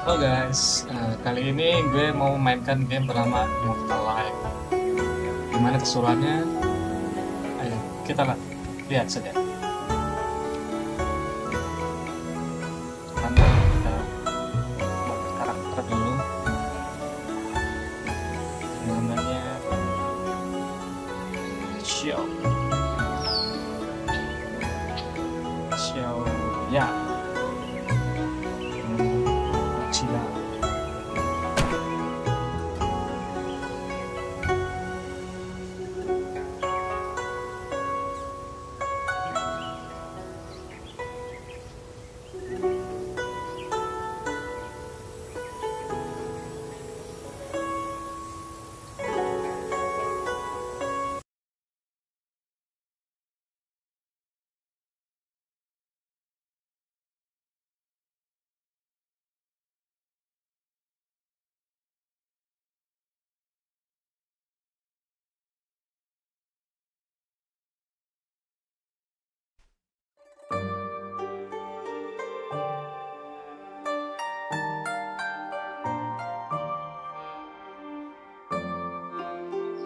Halo guys, kali ini gue mau mainkan game bernama Immortal Life. Gimana keseruannya? Ayo kita lihat saja. Nanti kita buat karakter dulu. Namanya Xiao ya.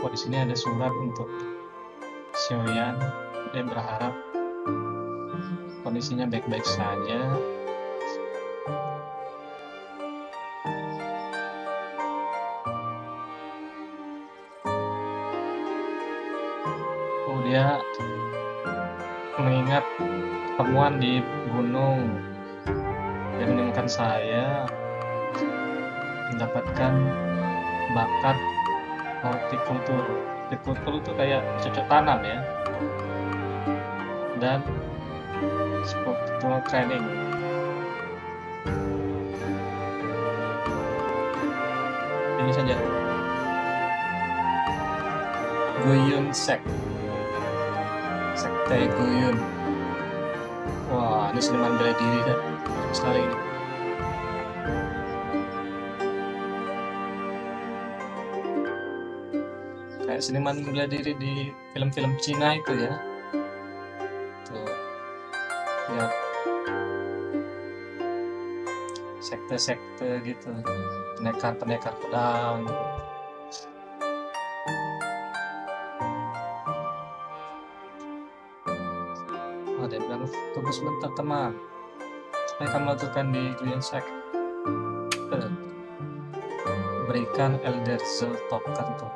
Oh, di sini ada surat untuk Xiaoyan. Dia berharap kondisinya baik-baik saja. Oh, dia mengingat temuan di gunung. Dia menemukan saya mendapatkan bakat hortikultur. Hortikultur itu kayak cocok tanam ya, dan spiritual training. Ini saja Guiyun Sect, Sekte Guiyong. Wah, ini seniman bela diri kan, sekali ini. Seniman bela diri di film-film Cina itu ya. Tuh, lihat sekte-sekte gitu, pendekar-pendekar pedang. Oh, dia bilang tunggu sebentar teman, saya akan melakukan di Guiyun Sect. Berikan Elder Zhou token tuh.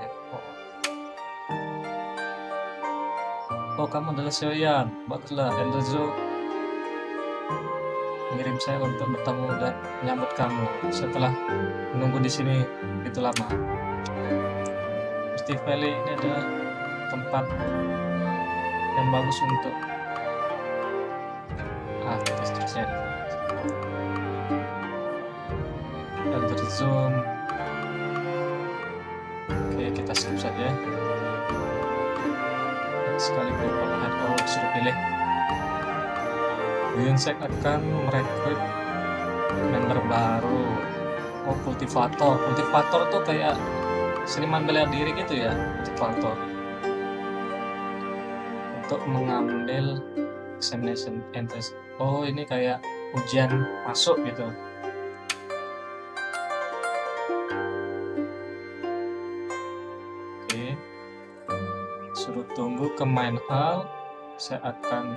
Oh, kamu adalah Xiaoyan. Baguslah, Elder Zhou mengirim saya untuk bertemu dan menyambut kamu. Setelah menunggu di sini begitu lama. Mystic Valley ini adalah tempat yang bagus untuk seterusnya. Elder Zhou. Oke, kita skip saja. Sekali berpikir atau suruh pilih, Guiyun Sect akan merekrut member baru. Oh, kultivator. Kultivator tuh kayak seniman bela diri gitu ya, kultivator. Untuk mengambil examination entrance. Oh, ini kayak ujian masuk gitu. Suruh tunggu ke main hall, saya akan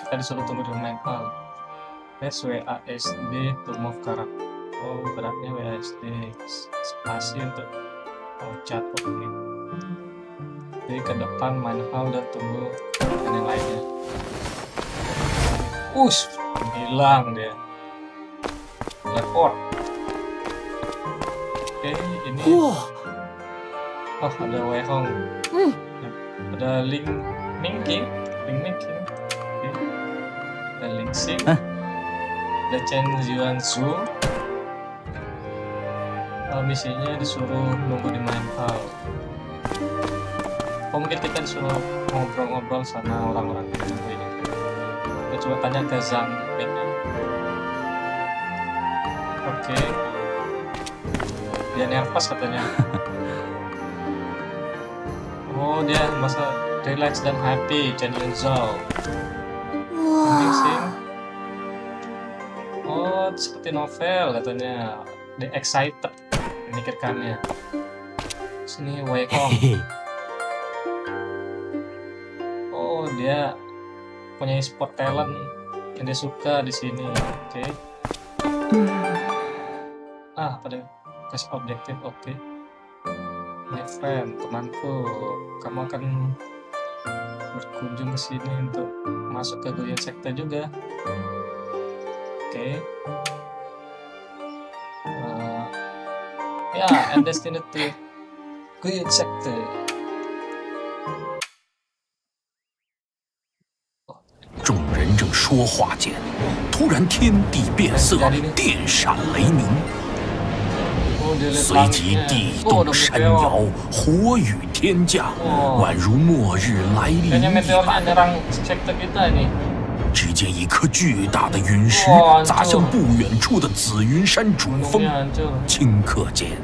kita disuruh tunggu di main hall. Tes WASD to move karakter. Oh, beratnya WASD spasi untuk loncat. Oke, jadi ke depan main hall dan tunggu yang lainnya. Ush, hilang dia. Report. Oke, ini. Oh, ada Wei Hong, ada Ming-King, okay. Ada Ling-Sing, ada Chen Jiwansu. Misinya disuruh nunggu di main hall. Oh, mungkin kita disuruh ngobrol-ngobrol sama orang-orang di tempat ini. Kita coba tanya ke Zhang. Oke, dia nervous katanya. Oh, dia merasa relax dan happy. Chen Jiwansu. Wow. Ming-Sing. Oh, seperti novel katanya. The Excited memikirkannya. Sini Wei Hong. Oh, dia punya sport talent yang dia suka di sini. Oke. Okay. Ah, pada kasih objektif. Oke. Okay. My friend, temanku, kamu akan berkunjung ke sini untuk masuk ke Guiyun Sekte juga. Oke. Okay. Ya, yeah, and destined to Guiyun Sekte. Kayaknya meteornya nyerang sekte kita ini. Member dari sektenya. Oke. Okay.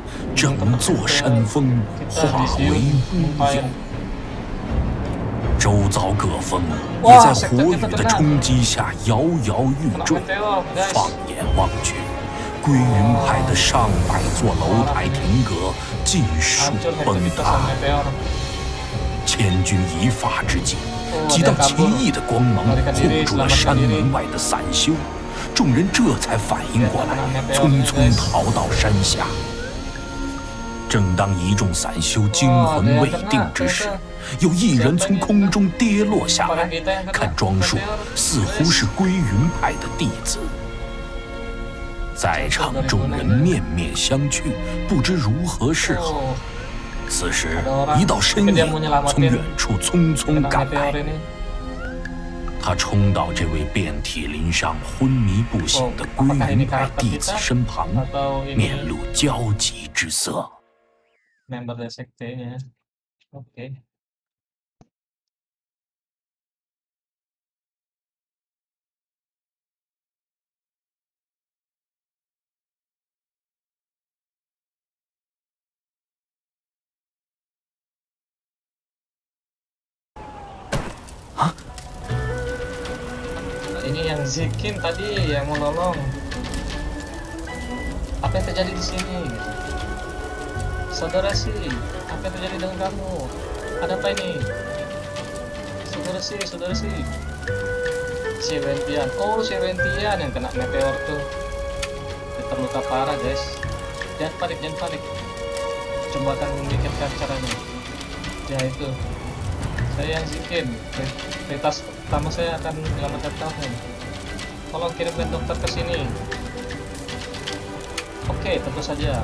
Hah? Ini yang Zikin tadi yang mau nolong. Apa yang terjadi di sini? Saudara sih, apa yang terjadi dengan kamu? Ada apa ini? Saudara sih. Si Wentian, yang kena meteor tuh. Dia terluka parah, guys. Jangan panik. Coba akan memikirkan caranya. Ya itu. Saya yang Zikin. Prioritas pertama saya akan menyelamatkan kamu. Tolong kirimkan dokter ke sini. Oke, tentu saja.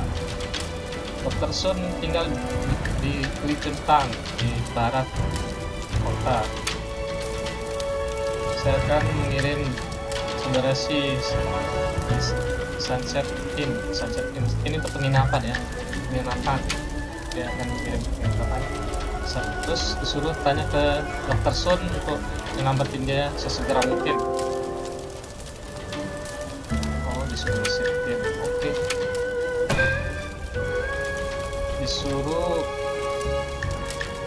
Dokter Sun tinggal di Kuitentang di barat kota. Saya akan mengirim saudara si Sunset Inn. Ini untuk penginapan ya. Dia akan mengirim penginapan. Terus disuruh tanya ke Dokter Sun untuk melambatin dia sesegera mungkin. Oh, disuruh Septim. Oke. Disuruh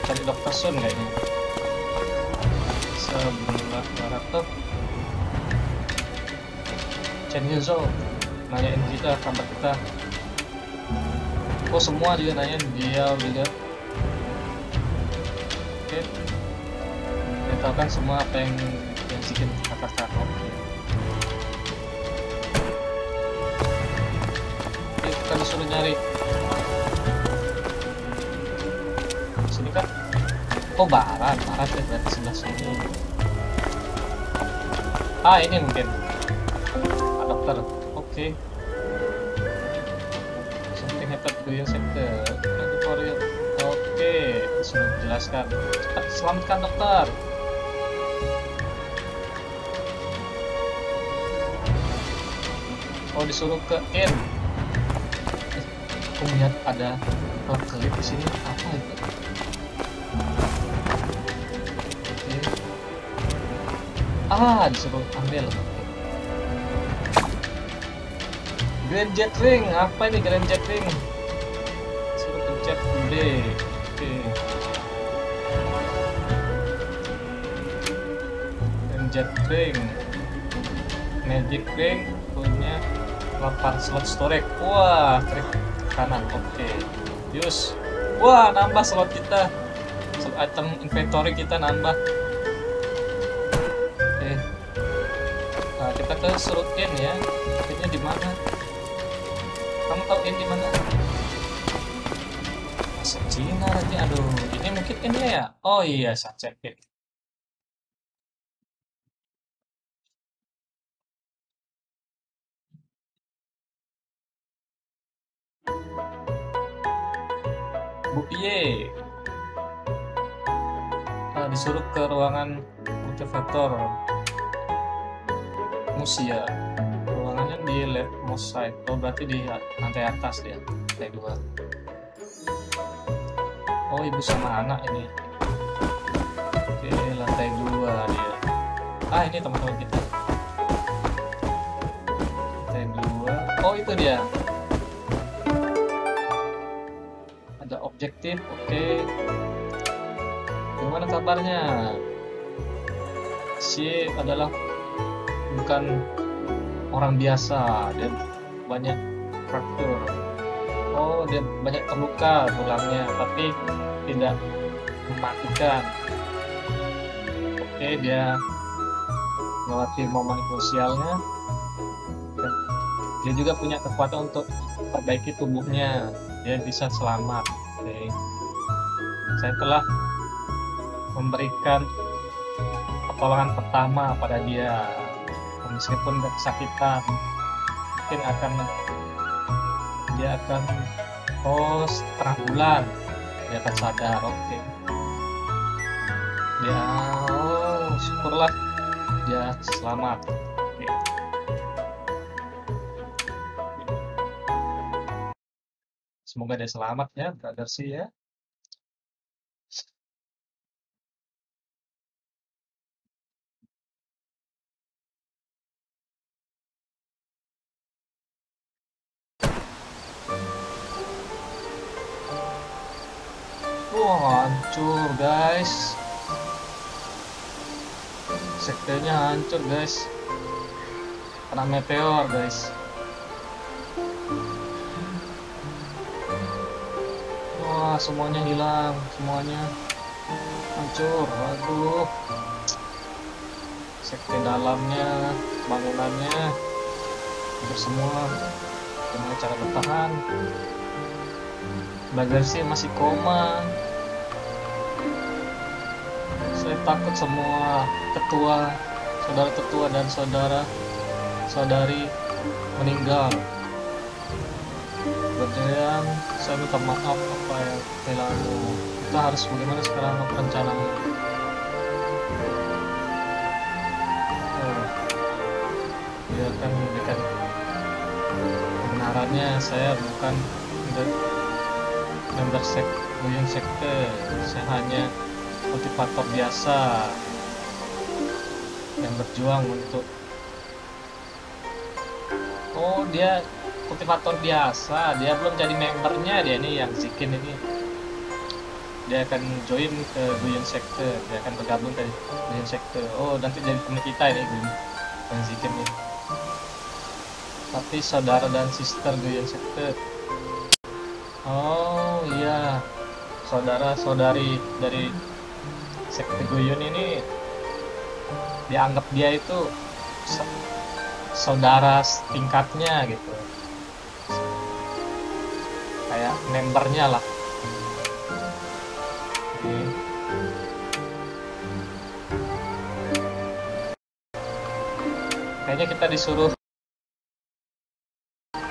cari Dokter Sun kayaknya sebelah barat tuh. Chen Jiwansu nanyain kita, kabar kita. Oh, semua juga nanyain dia udah. Oke, ceritakan semua apa yang bikin kata-kata. Oke, kita disuruh nyari. Oh, barat ya, berarti sebelah sini. Ah, ini mungkin adapter. Oke. Something happened to your sector. Oke, sudah dijelaskan. Cepat selamatkan dokter. Oh, disuruh ke in. Aku lihat ada kelip di sini. Apa itu? Ah, disuruh ambil Grandjet Ring. Apa ini Grandjet Ring? Disuruh pencet B. Oke. Grandjet Ring. Magic Ring punya 8 slot storage. Wah, trik kanan. Oke. Use. Wah, nambah slot kita. Slot item inventory kita nambah. Oke. Nah, kita ke slot in ya. Slotnya di mana? Kamu tahu in di mana? Masuk Cina nanti. Aduh, ini mungkin ini ya. Oh iya, saya cekin. Bupiye, nah, disuruh ke ruangan kultivator musia. Ruangannya di lab mosaic. Oh berarti di lantai atas dia, lantai 2. Oh ibu sama anak ini. Oke lantai 2 dia. Ah ini teman-teman kita. Lantai 2. Oh itu dia. Objektif, oke. Gimana kabarnya? Si adalah bukan orang biasa, dia banyak fraktur. Oh, dia banyak terluka tulangnya, tapi tidak mematikan. Oke, dia melewati momen krusialnya. Dia juga punya kekuatan untuk perbaiki tubuhnya. Dia bisa selamat. Oke. Saya telah memberikan pertolongan pertama pada dia, meskipun kesakitan mungkin akan oh setengah bulan dia akan sadar. Oke dia, oh syukurlah dia selamat. Oke. Semoga dia selamat ya, brother sih ya. Wah, hancur guys. Sektenya hancur guys. Kena meteor guys. Wah, semuanya hilang, semuanya hancur. Aduh, sekte dalamnya, bangunannya hancur semua. Gimana cara bertahan? Belajar sih masih koma. Saya takut semua ketua, saudara ketua dan saudari meninggal. Berdiam, saya minta maaf apa yang berlalu. Kita harus bagaimana sekarang rencananya? Dia akan memberikan kebenarannya. Saya bukan member Guiyun Sekte. Saya hanya kultivator biasa yang berjuang untuk. Oh dia kultivator biasa, dia belum jadi membernya. Dia ini yang Zijin ini, dia akan join ke Guiyun Sekte, dia akan bergabung ke Guiyun Sekte. Oh nanti jadi teman kita ini Guiyun Zijin ini. Tapi saudara dan sister Guiyun Sekte. Oh iya, saudara saudari dari Sekte Guiyun ini dianggap dia itu saudara tingkatnya gitu, kayak membernya lah. Oke. Kayaknya kita disuruh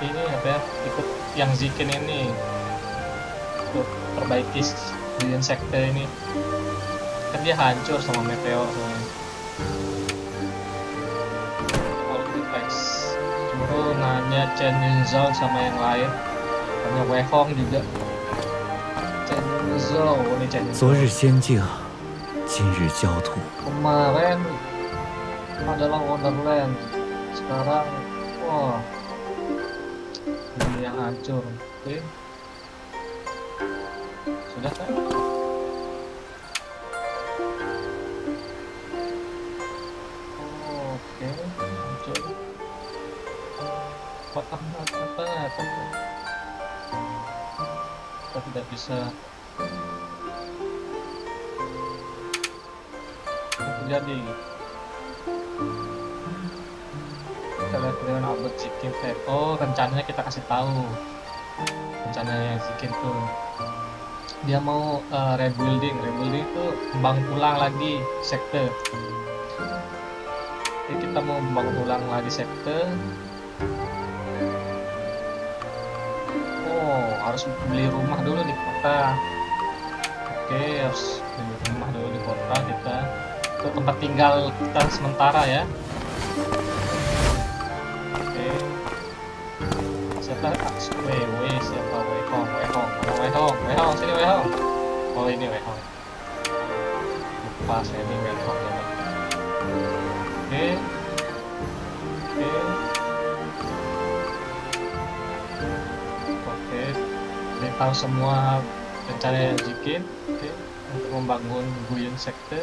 ini apa ya, ikut yang Zijin ini untuk perbaiki Guiyun Sekte ini, kan dia hancur sama meteor. Suruh nanya Chen Jiwansu sama yang lain, nanya Wei Hong juga. Chen Jiwansu, ini Chen Jiwansu. Kemarin adalah Wonderland, sekarang wah dunia hancur. Oke, sudah kan? Oke, hancur. apa kita tidak bisa terjadi. Kita lihat dengan Albert Zikin Teko, rencananya kita kasih tahu rencananya Zikin tuh dia mau rebuilding itu bangun ulang lagi sekte. Jadi kita mau bangun ulang lagi sekte. Oh, harus beli rumah dulu di kota. Oke, harus beli rumah dulu di kota kita. Itu tempat tinggal kita sementara ya. Oke. Siapa? Siapa? Wei Hong, sini Wei Hong. Oh, ini Wei Hong. Pas ini Wei Hong. Oke. Dia tahu semua rencana Jikin, oke, untuk membangun Guiyun Sekte.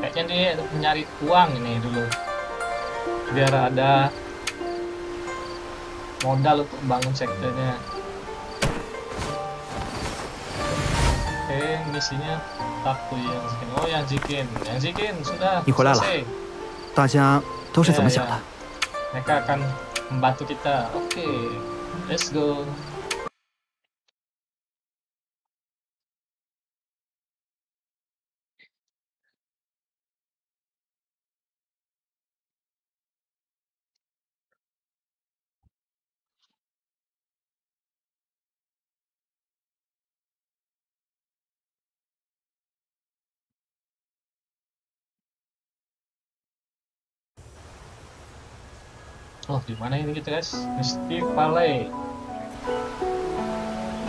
Kayaknya dia mencari uang ini dulu. Biar ada modal untuk membangun sektenya. Misinya takut yang Jikin. Oh, yang Jikin sudah selesai. Ya. Mereka akan membantu kita. Oke, let's go. Oh, di mana ini kita guys? Misty Valley.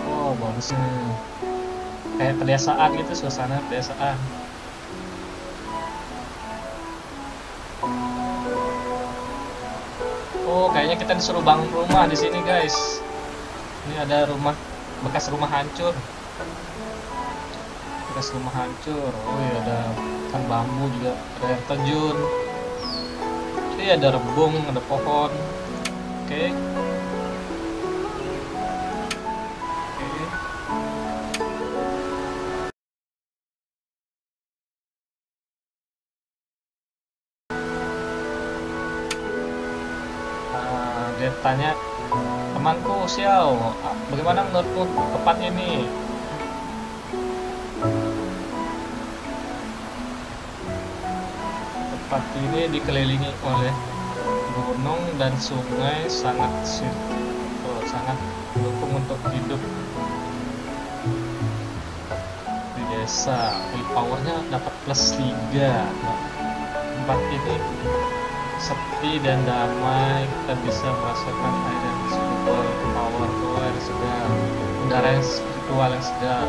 Oh, bagus nih. Kayak pedesaan gitu, suasana pedesaan. Oh, kayaknya kita disuruh bangun rumah di sini guys. Ini ada rumah, bekas rumah hancur. Oh iya, ada kan bambu juga, ada air terjun. Ada rebung, ada pohon. Oke. Nah, dia tanya temanku Xiao, bagaimana menurutku tempatnya ini? Tempat ini dikelilingi oleh gunung dan sungai, sangat mendukung untuk hidup di desa. Willpowernya dapat +3. Tempat ini sepi dan damai, kita bisa merasakan air yang spiritual, power yang segar, udara yang spiritual yang segar,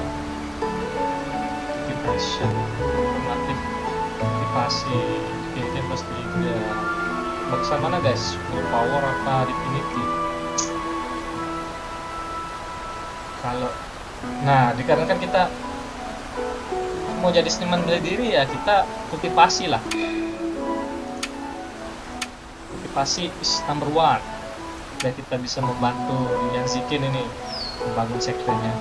depression, motivasi. Ini pasti udah bagusan mana guys, power apa divinity? Kalau nah dikarenakan kita mau jadi seniman bela diri ya, kita kultivasi lah. Kultivasi is #1 biar kita bisa membantu yang Zikin ini membangun sektenya.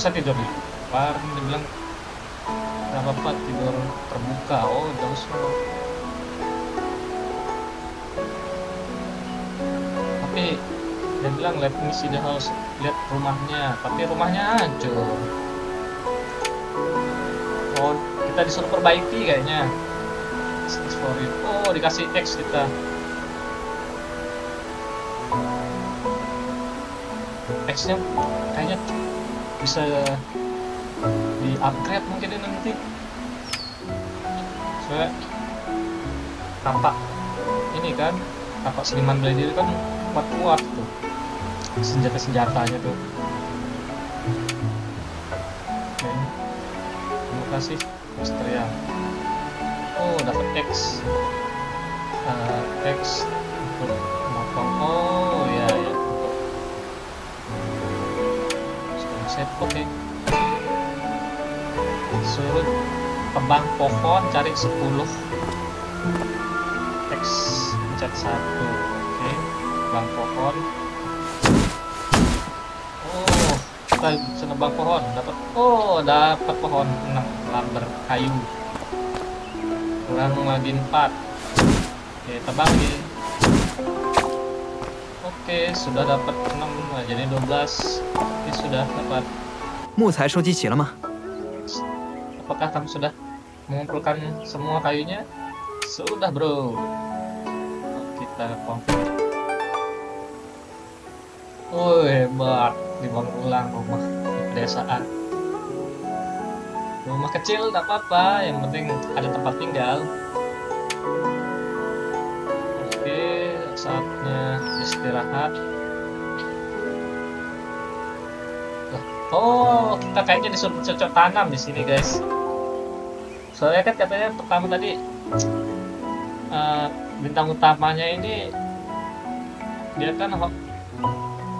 Bisa tidur nih. Kemarin dia bilang nggak apa-apa tidur terbuka. Oh, udah usah. Tapi dia bilang lihat misi the house, lihat rumahnya, tapi rumahnya hancur. Oh, kita disuruh perbaiki kayaknya. Oh, dikasih X kita. X-nya kayaknya bisa di upgrade mungkin nanti. Soalnya tampak ini kan, tampak seniman bela diri kan kuat tuh senjatanya tuh. Oke, terima kasih Misteria. Oh, dapat X, X untuk motong. Oh ya ya. Oke, surut Kembang pohon cari 10 X pencet 1. Oke, kembang pohon. Oh, kita senembang pohon dapat. Oh, dapat pohon 6 lamber kayu. Kurang lagi 4. Oke, tebang lagi. Oke, sudah dapat 6, jadi 12. Ini sudah dapat. Mucai shoujiqi le ma? Apakah kamu sudah mengumpulkan semua kayunya? Sudah, bro. Kita komplit. Oh, hebat. Dibangun ulang rumah di pedesaan. Rumah kecil tak apa-apa, yang penting ada tempat tinggal. Oke, saatnya istirahat. Oh, kita kayaknya disuruh cocok tanam di sini, guys. Soalnya kan katanya pertama tadi bintang utamanya ini dia kan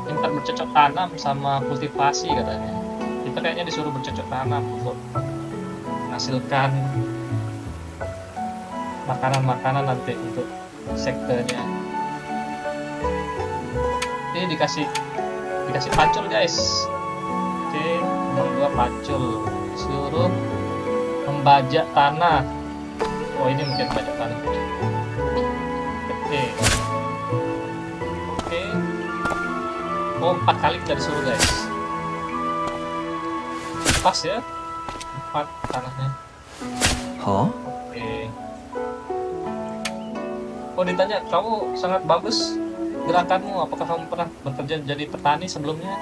minta bercocok tanam sama kultivasi katanya. Kita kayaknya disuruh bercocok tanam untuk menghasilkan makanan-makanan nanti untuk sektenya. Ini dikasih pancur, guys. Nomor 2 pacul, suruh membajak tanah. Oh, ini mungkin membajak tanah. Oke. Oh, 4 kali kita disuruh, guys. Pas ya, 4 tanahnya. Huh? Oke. Oh, ditanya, kamu sangat bagus gerakanmu. Apakah kamu pernah bekerja jadi petani sebelumnya?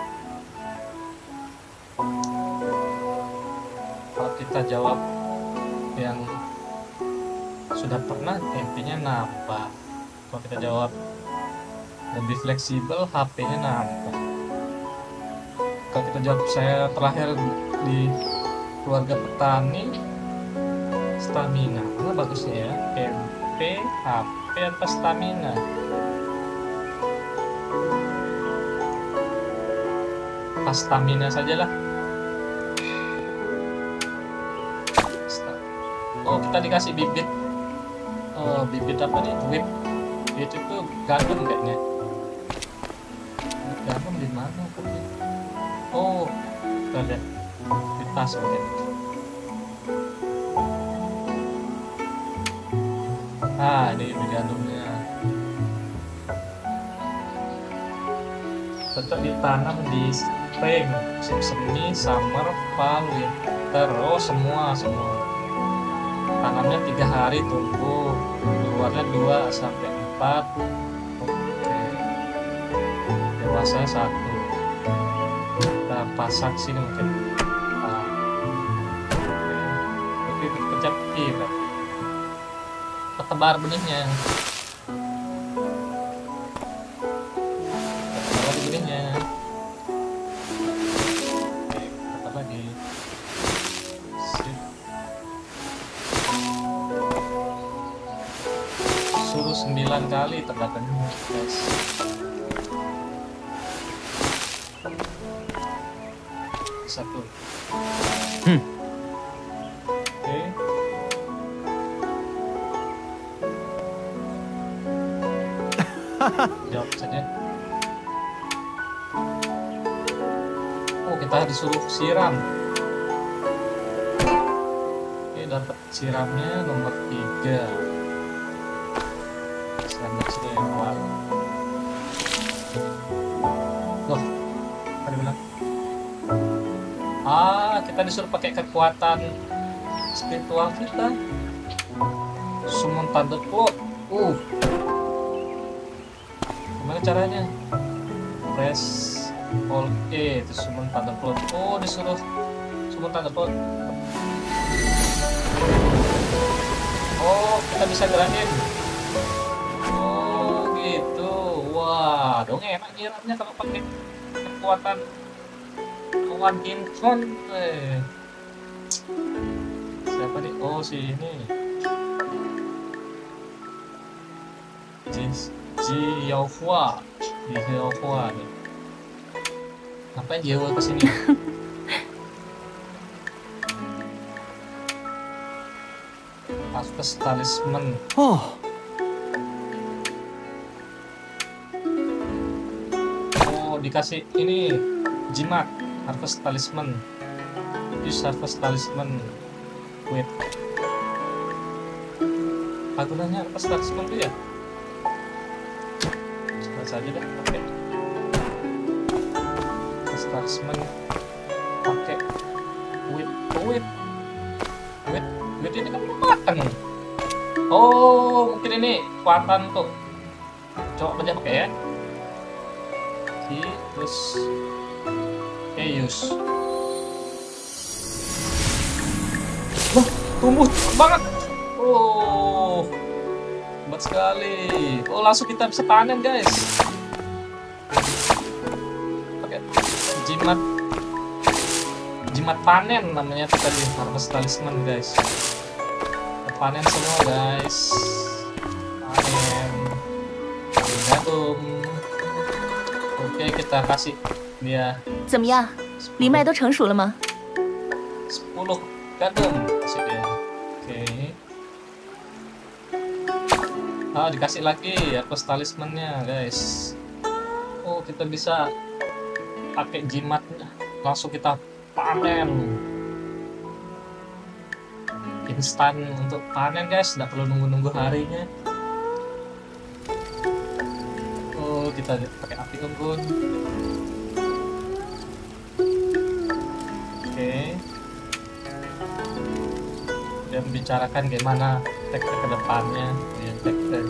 Kita jawab yang sudah pernah, MP-nya nambah. Kalau kita jawab lebih fleksibel, HP-nya nambah. Kalau kita jawab saya terakhir di keluarga petani, stamina. Mana bagusnya ya? MP, HP, atau stamina? Pas stamina sajalah. Oh, kita dikasih bibit. Oh, bibit apa nih? Wheat. Wheat itu gandum kayaknya. Gandum di mana? Oh, kita lihat di tas mungkin. Ah, ini gandumnya. Tetap ditanam di spring, musim semi, summer, fall, winter. Oh, semua. Tanamnya 3 hari tunggu, keluarnya 2 sampai 4. Oke, dewasa 1. Kita pasang sini mungkin. Oke, kecap kita tebar benihnya. Suruh 9 kali terdapat, guys. Satu. Oke. Jawab saja. Oh, kita disuruh siram. Oke, dapat siramnya nomor 3. Loh, ada bilang. Ah, kita disuruh pakai kekuatan spiritual kita. Summon Thunder Claw. Gimana caranya? Press Alt E, itu Summon Thunder Claw. Oh, disuruh Summon Thunder Claw. Oh, kita bisa gerakin. Wah, dong enak nyiramnya kalau pakai kekuatan kawan Kincon. Siapa nih? Oh, si ini. Ji Yaohua. Ji Yaohua nih. Ngapain Ji Yaohua kesini? Harvest talisman. Oh. Oh, dikasih ini jimat harvest talisman. Use harvest talisman. Wait. Patunannya harvest talisman itu ya? Coba saja deh, pakai. Harvest talisman pakai wait. Wait ini kan kekuatan. Oh, mungkin ini kekuatan tuh. Coba aja pakai ya. Ki, terus Eus. Wah, tumbuh banget. Oh. Hebat sekali. Oh, langsung kita bisa panen, guys. Pakai jimat. Jimat panen namanya tuh tadi, harvest talisman, guys. Panen semua guys, panen jagung. Oke, kita kasih dia 怎么样? 藜麦都成熟了吗? 10 gandum kasih dia. Oke, ah dikasih lagi harvest talismannya guys. Oh, kita bisa pakai jimatnya langsung kita panen instan untuk panen guys, tidak perlu nunggu-nunggu harinya. Oh, kita pakai api unggun. Oke, dia membicarakan gimana teknik kedepannya, dia teknik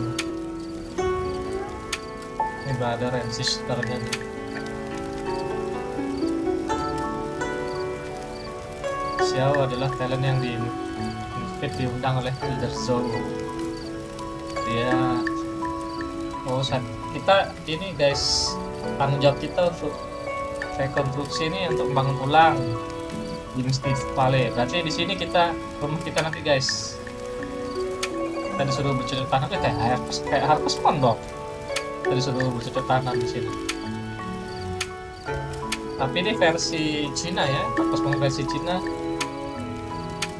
ini ada resisternya. Xiao adalah talent yang diundang oleh Peter Zhou. Dia kita ini guys, tanggung jawab kita untuk rekonstruksi ini, untuk bangun ulang Dynasty Valley. Berarti di sini kita rumah kita nanti guys, kita disuruh bercocok tanam kayak harvestman dong. Kita disuruh bercocok tanam di sini. Tapi ini versi Cina ya, harvestman versi Cina.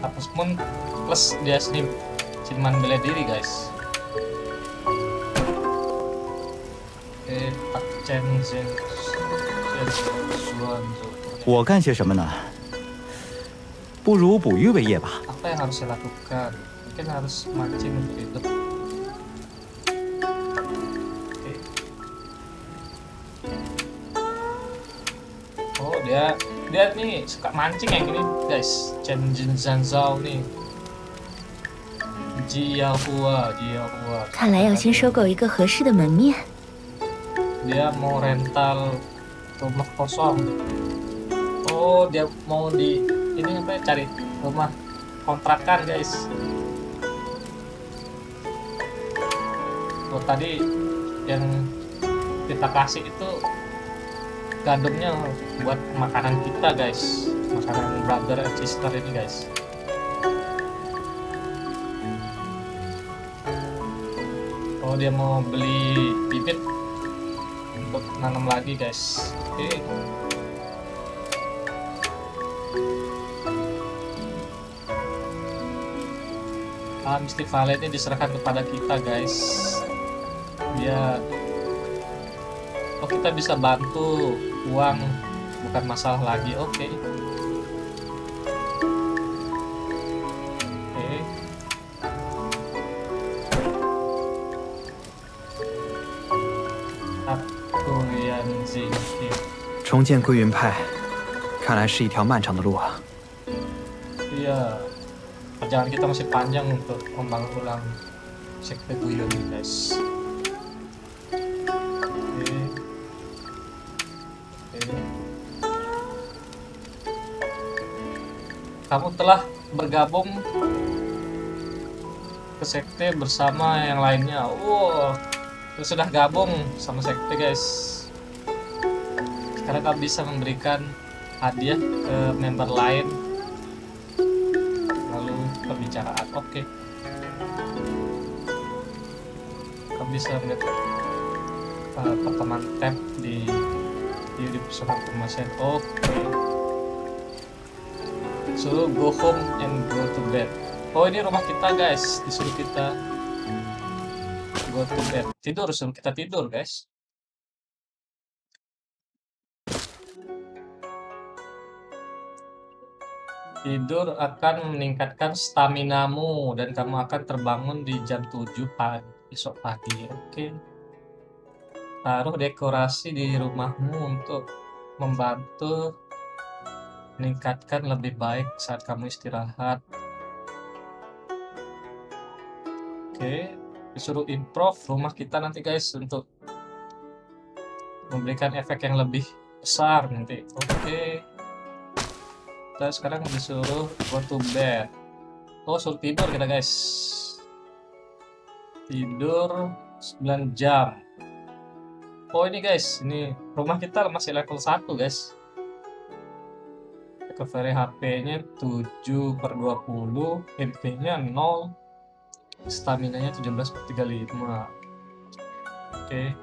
Harvestman plus dia sendiri cuman bela diri guys. Pak Chen Jiwansu. 我干些什么呢？不如捕鱼为业吧。 Apa yang harus saya lakukan? Mungkin harus mancing untuk hidup. Okay. Oh, dia nih suka mancing yang ini guys. Chen Jiwansu nih. Ji Yaohua, dia mau rental rumah kosong. Oh, dia mau di ini apa ya, cari rumah kontrakan guys. Oh, tadi yang kita kasih itu gandumnya buat makanan kita guys, makanan brother and sister ini guys. Oh, dia mau beli bibit untuk nanam lagi guys. Oke, Dynasty Valley ini diserahkan kepada kita guys. Dia oh, kita bisa bantu uang bukan masalah lagi. Oke. Oke. Guiyun Sect. 重建归云派，看来是一条漫长的路啊。 Iya, perjalanan kita masih panjang untuk membangun ulang Sekte Guiyong guys. Kamu telah bergabung ke sekte bersama yang lainnya. Wow, terus sudah gabung sama sekte guys. Sekarang kamu bisa memberikan hadiah ke member lain. Lalu pembicaraan, oke. Kamu bisa melihat pertemuan tab di pesanan promosi. Oke. So, go home and go to bed. Oh, ini rumah kita, guys. Disuruh kita go to bed. Tidur, suruh kita tidur, guys. Tidur akan meningkatkan staminamu dan kamu akan terbangun di jam 7 pagi besok pagi. Oke. Taruh dekorasi di rumahmu untuk membantu meningkatkan lebih baik saat kamu istirahat. Oke, disuruh improve rumah kita nanti, guys, untuk memberikan efek yang lebih besar nanti. Oke. Kita sekarang disuruh go to bed. Oh, suruh tidur kita, guys. Tidur 9 jam. Oh, ini, guys. Ini rumah kita masih level 1, guys. Recovery HP-nya 7/20. MP-nya 0. Stamina-nya 17/35. Oke.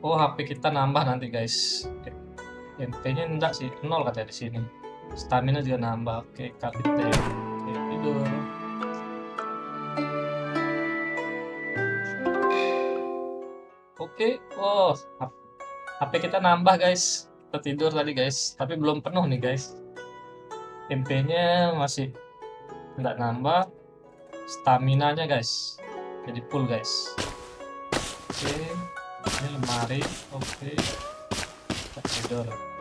Oh, HP kita nambah nanti, guys. MP-nya enggak sih. 0 katanya di sini. Stamina juga nambah. Oke, kapiten. Oke, tidur. Oke, oh, HP kita nambah, guys. Kita tidur tadi, guys, tapi belum penuh nih, guys. MP-nya masih tidak nambah. Stamina-nya, guys, jadi full, guys. Oke, ini lemari. Oke, kita tidur.